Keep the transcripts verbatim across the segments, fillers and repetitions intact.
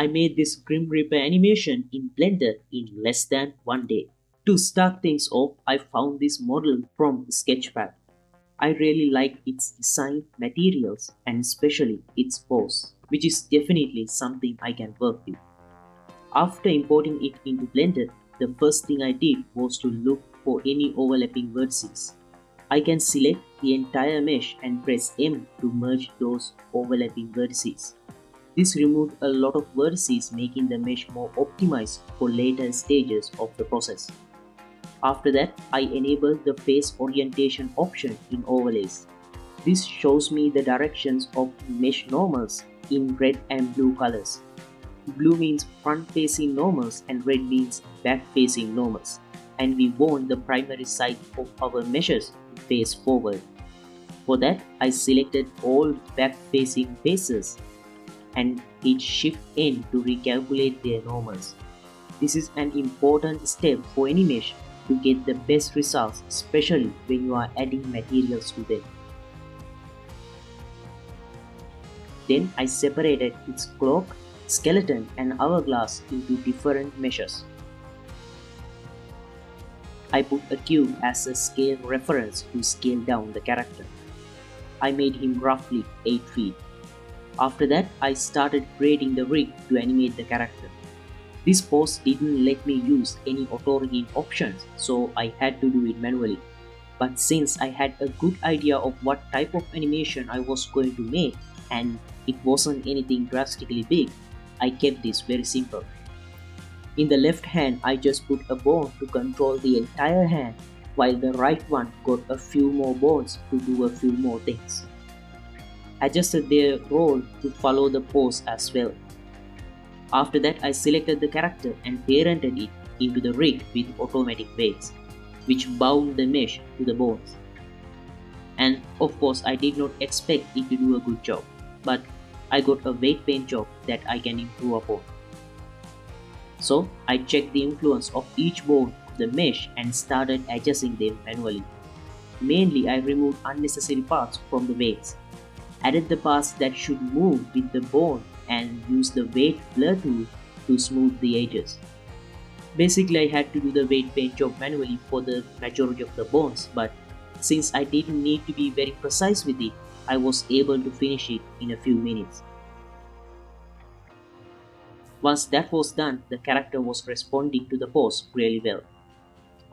I made this Grim Reaper animation in Blender in less than one day. To start things off, I found this model from Sketchfab. I really liked its design, materials, and especially its pose, which is definitely something I can work with. After importing it into Blender, the first thing I did was to look for any overlapping vertices. I can select the entire mesh and press M to merge those overlapping vertices. This removed a lot of vertices, making the mesh more optimized for later stages of the process. After that, I enable the face orientation option in overlays. This shows me the directions of mesh normals in red and blue colors. Blue means front-facing normals and red means back-facing normals, and we want the primary side of our meshes to face forward. For that, I selected all back-facing faces and hit Shift N to recalculate their normals. This is an important step for any mesh to get the best results, especially when you are adding materials to them. Then I separated its cloak, skeleton and hourglass into different meshes. I put a cube as a scale reference to scale down the character. I made him roughly eight feet. After that, I started creating the rig to animate the character. This pose didn't let me use any auto-rigging options, so I had to do it manually. But since I had a good idea of what type of animation I was going to make, and it wasn't anything drastically big, I kept this very simple. In the left hand, I just put a bone to control the entire hand, while the right one got a few more bones to do a few more things. Adjusted their role to follow the pose as well. After that, I selected the character and parented it into the rig with automatic weights, which bound the mesh to the bones. And of course, I did not expect it to do a good job, but I got a weight paint job that I can improve upon. So I checked the influence of each bone to the mesh and started adjusting them manually. Mainly, I removed unnecessary parts from the weights, added the parts that should move with the bone, and used the weight blur tool to smooth the edges. Basically, I had to do the weight paint job manually for the majority of the bones, but since I didn't need to be very precise with it, I was able to finish it in a few minutes. Once that was done, the character was responding to the pose really well.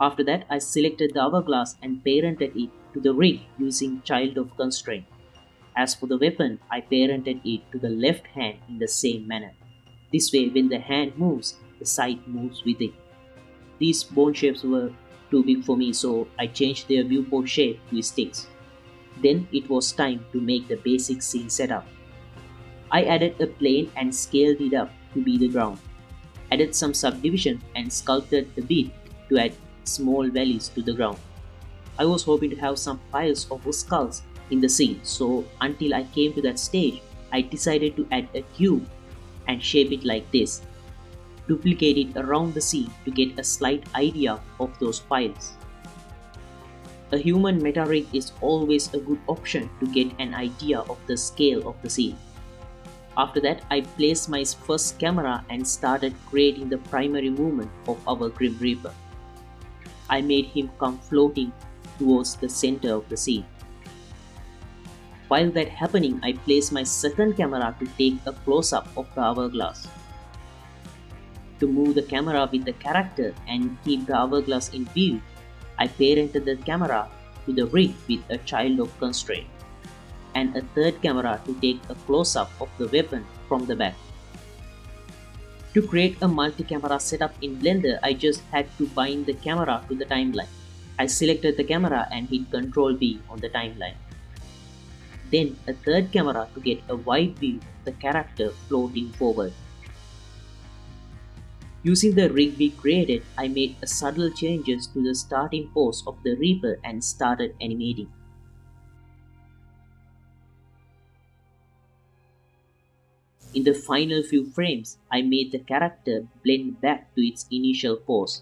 After that, I selected the hourglass and parented it to the rig using Child of Constraint. As for the weapon, I parented it to the left hand in the same manner. This way, when the hand moves, the side moves with it. These bone shapes were too big for me, so I changed their viewport shape to sticks. Then it was time to make the basic scene setup. I added a plane and scaled it up to be the ground. Added some subdivision and sculpted the bead to add small valleys to the ground. I was hoping to have some piles of skulls in the scene, so until I came to that stage, I decided to add a cube and shape it like this. Duplicate it around the scene to get a slight idea of those piles. A human meta rig is always a good option to get an idea of the scale of the scene. After that, I placed my first camera and started creating the primary movement of our Grim Reaper. I made him come floating towards the center of the scene. While that happening, I placed my second camera to take a close-up of the hourglass. To move the camera with the character and keep the hourglass in view, I parented the camera to the rig with a Child of Constraint, and a third camera to take a close-up of the weapon from the back. To create a multi-camera setup in Blender, I just had to bind the camera to the timeline. I selected the camera and hit control V on the timeline. Then a third camera to get a wide view of the character floating forward. Using the rig we created, I made a subtle changes to the starting pose of the Reaper and started animating. In the final few frames, I made the character blend back to its initial pose.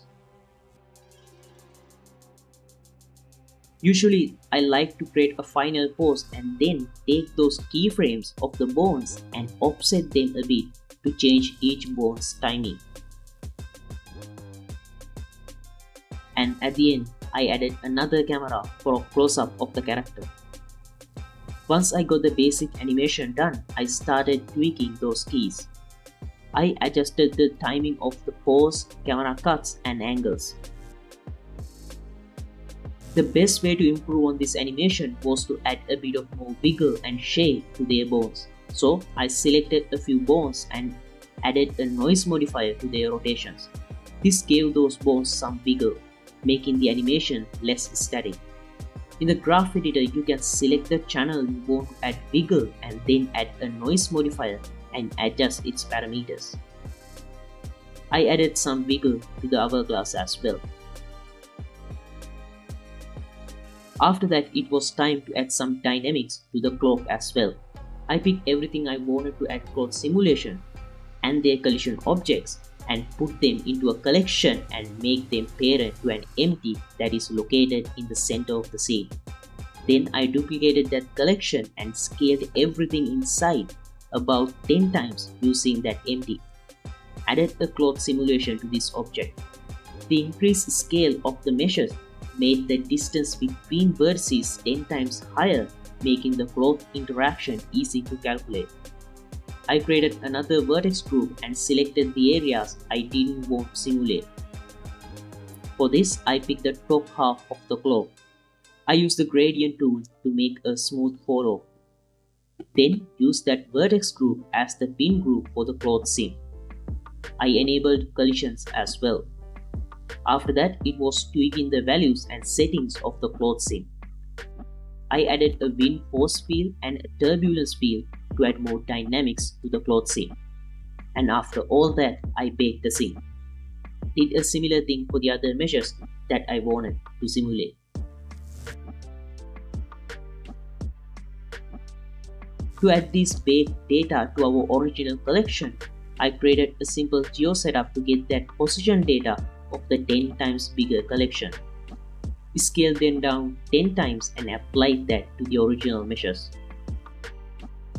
Usually, I like to create a final pose and then take those keyframes of the bones and offset them a bit to change each bone's timing. And at the end, I added another camera for a close-up of the character. Once I got the basic animation done, I started tweaking those keys. I adjusted the timing of the pose, camera cuts and angles. The best way to improve on this animation was to add a bit of more wiggle and shape to their bones. So I selected a few bones and added a noise modifier to their rotations. This gave those bones some wiggle, making the animation less static. In the graph editor, you can select the channel you want to add wiggle and then add a noise modifier and adjust its parameters. I added some wiggle to the hourglass as well. After that, it was time to add some dynamics to the cloak as well. I picked everything I wanted to add cloak simulation and their collision objects and put them into a collection and make them parent to an empty that is located in the center of the scene. Then I duplicated that collection and scaled everything inside about ten times using that empty. Added a cloth simulation to this object. The increased scale of the meshes made the distance between vertices ten times higher, making the cloth interaction easy to calculate. I created another vertex group and selected the areas I didn't want to simulate. For this, I picked the top half of the cloak. I used the gradient tool to make a smooth hollow. Then use that vertex group as the pin group for the cloth seam. I enabled collisions as well. After that, it was tweaking the values and settings of the cloth seam. I added a wind force field and a turbulence field to add more dynamics to the cloth seam. And after all that, I baked the seam. Did a similar thing for the other measures that I wanted to simulate. To add this baked data to our original collection, I created a simple geo setup to get that position data of the ten times bigger collection. Scale them down ten times and apply that to the original measures.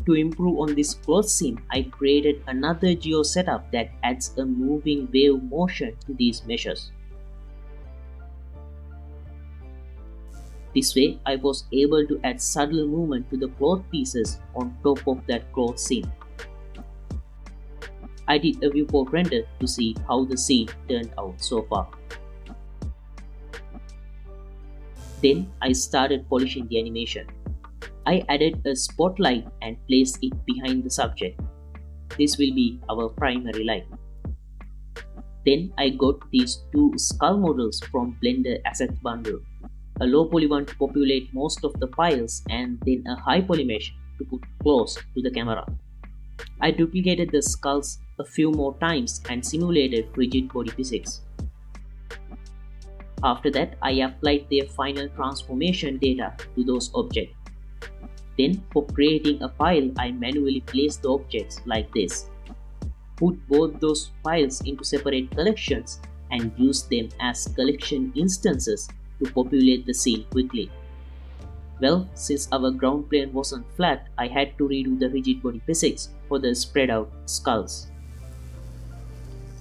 To improve on this cloth seam, I created another geo setup that adds a moving wave motion to these measures. This way, I was able to add subtle movement to the cloth pieces on top of that cloth seam. I did a viewport render to see how the scene turned out so far. Then I started polishing the animation. I added a spotlight and placed it behind the subject. This will be our primary light. Then I got these two skull models from Blender Asset Bundle. A low polygon to populate most of the files and then a high polymesh to put close to the camera. I duplicated the skulls a few more times and simulated rigid body physics. After that, I applied their final transformation data to those objects. Then for creating a file, I manually placed the objects like this. Put both those files into separate collections and use them as collection instances to populate the scene quickly. Well, since our ground plane wasn't flat, I had to redo the rigid body physics for the spread out skulls.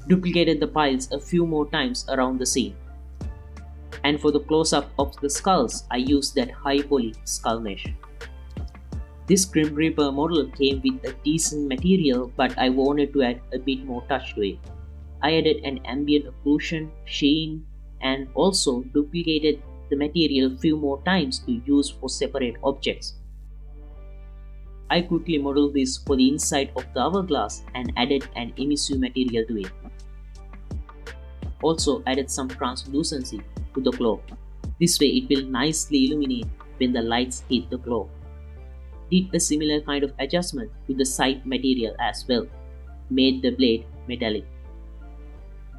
Duplicated the piles a few more times around the scene. And for the close up of the skulls, I used that high poly skull mesh. This Grim Reaper model came with a decent material, but I wanted to add a bit more touch to it. I added an ambient occlusion, sheen, and also duplicated the material a few more times to use for separate objects. I quickly modeled this for the inside of the hourglass and added an emissive material to it. Also added some translucency to the cloak. This way it will nicely illuminate when the lights hit the cloak. Did a similar kind of adjustment to the side material as well. Made the blade metallic.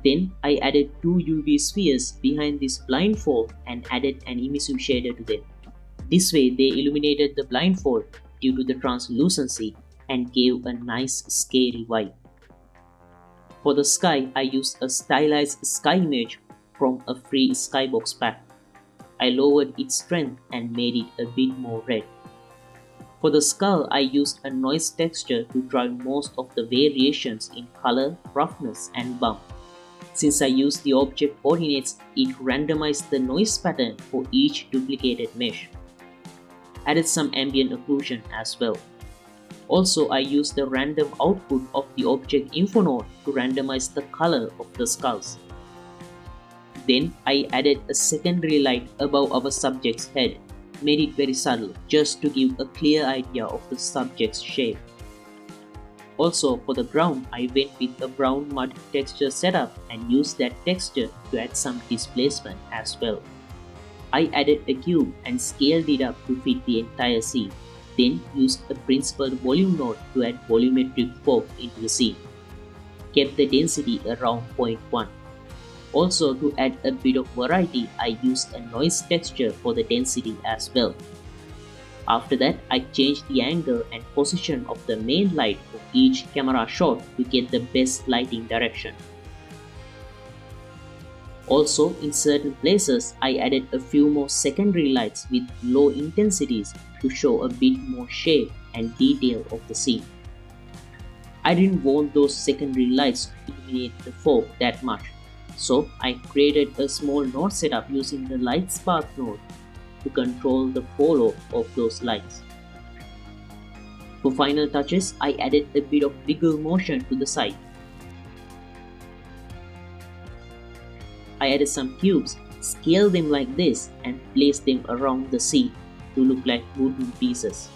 Then I added two U V spheres behind this blindfold and added an emissive shader to them. This way they illuminated the blindfold due to the translucency and gave a nice scary vibe. For the sky, I used a stylized sky image from a free skybox pack. I lowered its strength and made it a bit more red. For the skull, I used a noise texture to drive most of the variations in color, roughness and bump. Since I used the object coordinates, it randomized the noise pattern for each duplicated mesh. Added some ambient occlusion as well. Also, I used the random output of the object infonode to randomize the color of the skulls. Then, I added a secondary light above our subject's head. Made it very subtle, just to give a clear idea of the subject's shape. Also, for the ground, I went with a brown mud texture setup and used that texture to add some displacement as well. I added a cube and scaled it up to fit the entire scene, then used a principal volume node to add volumetric fog into the scene. Kept the density around zero point one. Also, to add a bit of variety, I used a noise texture for the density as well. After that, I changed the angle and position of the main light for each camera shot to get the best lighting direction. Also, in certain places, I added a few more secondary lights with low intensities to show a bit more shape and detail of the scene. I didn't want those secondary lights to illuminate the fog that much. So, I created a small node setup using the lights path node to control the follow of those lights. For final touches, I added a bit of wiggle motion to the side. I added some cubes, scaled them like this and placed them around the scene to look like wooden pieces.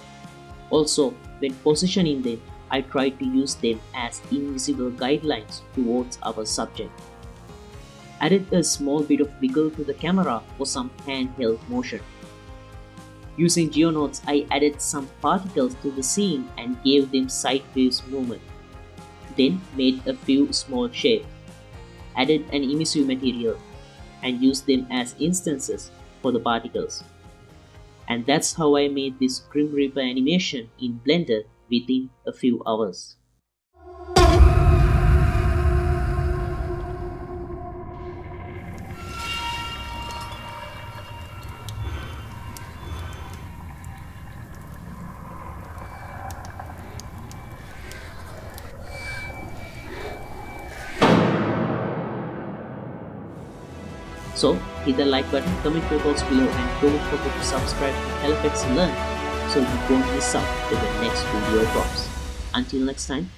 Also, when positioning them, I tried to use them as invisible guidelines towards our subject. Added a small bit of wiggle to the camera for some handheld motion. Using geonodes, I added some particles to the scene and gave them sideways movement. Then made a few small shapes. Added an emissive material and used them as instances for the particles. And that's how I made this Grim Reaper animation in Blender within a few hours. So, hit the like button, comment your thoughts below and don't forget to subscribe to Hell F X Learn so you don't miss out when the next video drops. Until next time.